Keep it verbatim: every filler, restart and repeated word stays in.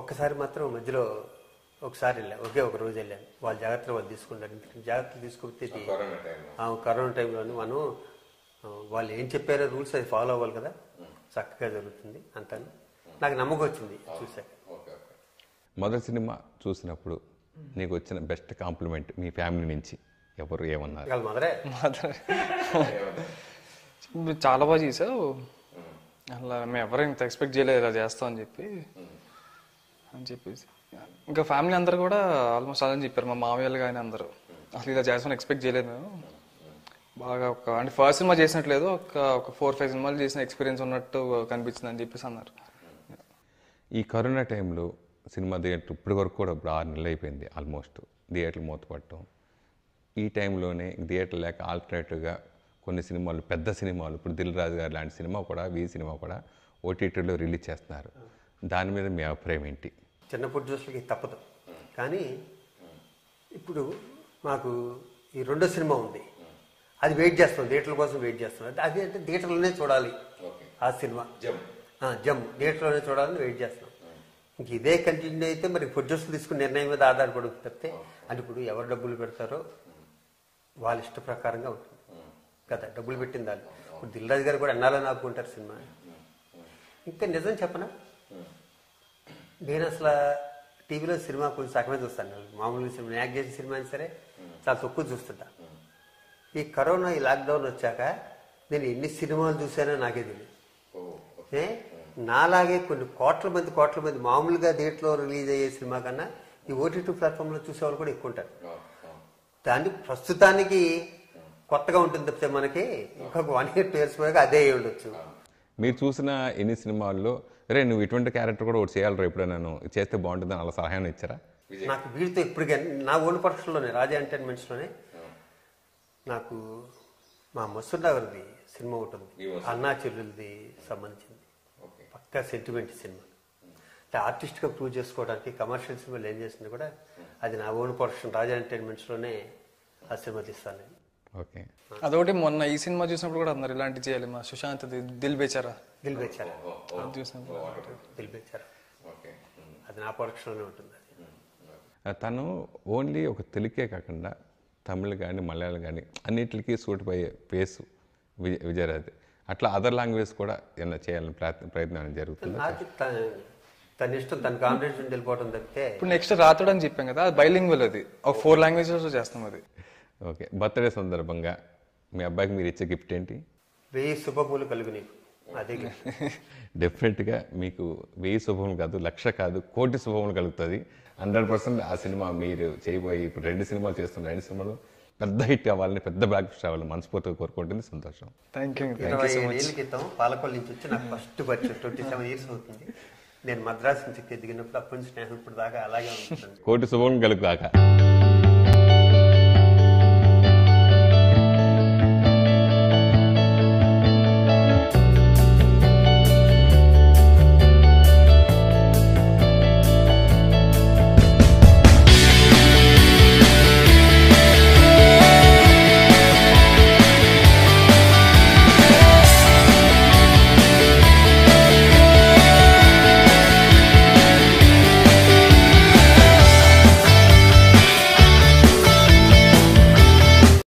ఒక్కసారి మాత్రం మధ్యలో ఒకసారి వెళ్ళాను, ఒకే ఒక రోజు వెళ్ళాను. వాళ్ళ జాగ్రత్తలు వాళ్ళు తీసుకుంటారు. ఇంత జాగ్రత్తలు తీసుకొస్తే కరోనా టైంలోని మనం వాళ్ళు ఏం చెప్పారో రూల్స్ అది ఫాలో అవ్వాలి కదా, చక్కగా జరుగుతుంది అంటాను. నాకు నమ్మకం వచ్చింది చూశాక. మొదటి సినిమా చూసినప్పుడు నీకు వచ్చిన బెస్ట్ కాంప్లిమెంట్ మీ ఫ్యామిలీ నుంచి ఎవరు ఏమన్నారు? మదరే మదరే చాలా బాగా చేసావు, అలా మేము ఎవరు ఇంత ఎక్స్పెక్ట్ చేయలేదు ఇలా చేస్తాం అని చెప్పి అని చెప్పేసి ఇంకా ఫ్యామిలీ అందరు కూడా ఆల్మోస్ట్ అదని చెప్పారు. మా మామయ్యలు కానీ అందరూ అసలు ఇలా చేస్తామని ఎక్స్పెక్ట్ చేయలేదు మేము. బాగా ఒక అంటే ఫస్ట్ సినిమా చేసినట్లేదు, ఒక ఒక ఫోర్ ఫైవ్ సినిమాలు చేసిన ఎక్స్పీరియన్స్ ఉన్నట్టు కనిపించింది అని చెప్పేసి అన్నారు. ఈ కరోనా టైంలో సినిమా థియేటర్ ఇప్పటి వరకు కూడా ఇప్పుడు ఆరు నెలలు అయిపోయింది ఆల్మోస్ట్ థియేటర్లు మూతపడటం. ఈ టైంలోనే థియేటర్ లేక ఆల్టర్నేటివ్గా కొన్ని సినిమాలు, పెద్ద సినిమాలు, ఇప్పుడు దిల్ రాజు గారు లాంటి సినిమా కూడా, వీ సినిమా కూడా ఓటీటీలో రిలీజ్ చేస్తున్నారు. దాని మీద మీ అభిప్రాయం ఏంటి? చిన్నప్పుడు చూసులకి తప్పదు, కానీ ఇప్పుడు మాకు ఈ రెండో సినిమా ఉంది, అది వెయిట్ చేస్తాం, థియేటర్ల కోసం వెయిట్ చేస్తున్నాం. అది అంటే థియేటర్లోనే చూడాలి ఆ సినిమా, జమ్ జమ్ థియేటర్లోనే చూడాలని వెయిట్ చేస్తున్నాం. ఇంక ఇదే కంటిన్యూ అయితే మరి ప్రొడ్యూసర్లు తీసుకున్న నిర్ణయం మీద ఆధారపడి తప్పితే, అంటే ఇప్పుడు ఎవరు డబ్బులు పెడతారో వాళ్ళ ఇష్ట ప్రకారంగా ఉంటుంది కదా. డబ్బులు పెట్టింది వాళ్ళు. ఇప్పుడు దిల్ రాజు గారు కూడా అన్నాలని ఆపుకుంటారు సినిమా. ఇంకా నిజం చెప్పనా, నేను అసలు టీవీలో సినిమా కొంచెం సగమే చూస్తాను. మామూలుగా సినిమా యాక్ట్ చేసిన సినిమా అయినా సరే చాలా తక్కువ చూస్తుంటా. ఈ కరోనా ఈ లాక్డౌన్ వచ్చాక నేను ఎన్ని సినిమాలు చూసానో నాకే తెలియదు. నాలాగే కొన్ని కోట్ల మంది కోట్ల మంది మామూలుగా థియేటర్లో రిలీజ్ అయ్యే సినిమా కన్నా ఈ ఓటీటీ ప్లాట్ఫామ్లో చూసేవాళ్ళు కూడా ఎక్కువ ఉంటారు. దాన్ని ప్రస్తుతానికి కొత్తగా ఉంటుంది తప్పితే మనకి ఇంకొక వన్ ఇయర్ టూ ఇయర్స్ పోయాక అదే ఉండొచ్చు. మీరు చూసిన ఎన్ని సినిమాల్లో రే నువ్వు ఇటువంటి క్యారెక్టర్ కూడా ఒకటి చేయాలి రా, ఇప్పుడు నేను చేస్తే బాగుంటుందని అలా సహాయం ఇచ్చారా? నాకు వీటితో ఇప్పుడు నా ఓన్ పక్షంలోనే రాజా ఎంటర్టైన్మెంట్స్లోనే నాకు మా మసూర్నగర్ది సినిమా ఒకటి ఉంది, అన్నా చెల్లెలది సంబంధించింది, పక్కా సెంటిమెంట్ సినిమా. అంటే ఆర్టిస్ట్గా ప్రూవ్ చేసుకోవడానికి కమర్షియల్ సినిమాలు ఏం చేసినా కూడా అది నా ఓన్ ప్రొడక్షన్ రాజా ఎంటర్టైన్మెంట్స్లోనే ఆ సినిమా తీస్తాను నేను. ఓకే, అదొకటి. మొన్న ఈ సినిమా చూసినప్పుడు కూడా అందరు ఇలాంటి చేయాలి, మా సుశాంత్ దిల్ బేచారా దిల్ బేచారా చూసినప్పుడు దిల్ బేచారా అది నా ప్రొడక్షన్లోనే ఉంటుంది. తను ఓన్లీ ఒక తెలుగే కాకుండా తమిళ్ కానీ మలయాళం కానీ అన్నిటికీ సూటిఫై అయ్యే ఫేస్ విజయ విజయరాజ్ అట్లా అదర్ లాంగ్వేజ్ కూడా ఏమైనా చేయాలని ప్రయత్నం ప్రయత్నం జరుగుతుంది. తన ఇష్టం, తన కాన్ఫిడెన్స్ వెళ్ళిపోవడం తప్పితే. ఇప్పుడు నెక్స్ట్ రాత్రుడు అని చెప్పాం కదా, బైలింగ్వల్, అది ఒక ఫోర్ లాంగ్వేజెస్లో చేస్తాం అది. ఓకే, బర్త్డే సందర్భంగా మీ అబ్బాయికి మీరు ఇచ్చే గిఫ్ట్ ఏంటి? వెయ్యి శుభములు కలుగు నీకు. అదే డెఫినెట్గా మీకు వెయ్యి శుభములు కాదు, లక్ష కాదు, కోటి శుభములు కలుగుతుంది హండ్రెడ్ పర్సెంట్. ఆ సినిమా మీరు చేయబోయి ఇప్పుడు రెండు సినిమాలు చేస్తున్నారు, రెండు సినిమాలు పెద్ద హిట్ అవ్వాలని, పెద్ద బ్లాక్ బస్టర్ అవ్వాలని మనస్ఫూర్తిగా కోరుకుంటుంది. సంతోషం. Thank you. ఇరవై ఏళ్ళ క్రితం పాలకొల్లు నుంచి వచ్చి నాకు ఫస్ట్ పరిచయం, ట్వంటీ సెవెన్ ఇయర్స్ అవుతుంది. నేను మద్రాసు నుంచి దిగినప్పుడు అప్పటి నుంచి నేను ఇప్పుడు దాకా అలాగే ఉంటుంది. కోటి శుభములు కలుగుగాక.